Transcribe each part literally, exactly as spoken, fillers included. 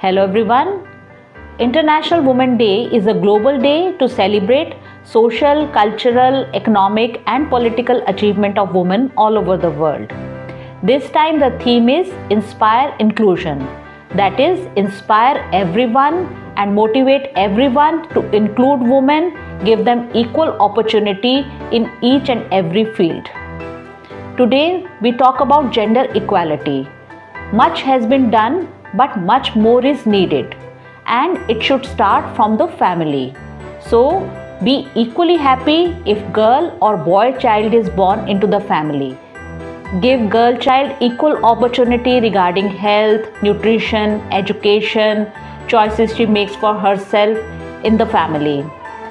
Hello everyone. International Women Day is a global day to celebrate social, cultural, economic and political achievement of women all over the world. This time the theme is Inspire Inclusion, that is, inspire everyone and motivate everyone to include women, give them equal opportunity in each and every field. Today we talk about gender equality. Much has been done, but much more is needed, and it should start from the family. So be equally happy if girl or boy child is born into the family. Give girl child equal opportunity regarding health, nutrition, education, choices she makes for herself in the family,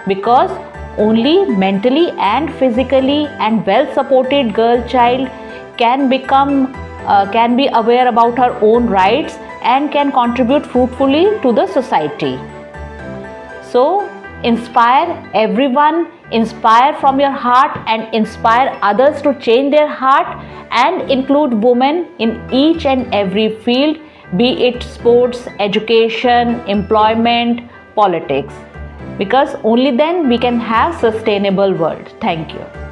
because only mentally and physically and well supported girl child can become uh, can be aware about her own rights and can contribute fruitfully to the society. So inspire everyone, inspire from your heart, and inspire others to change their heart and include women in each and every field, be it sports, education, employment, politics, because only then we can have a sustainable world. Thank you.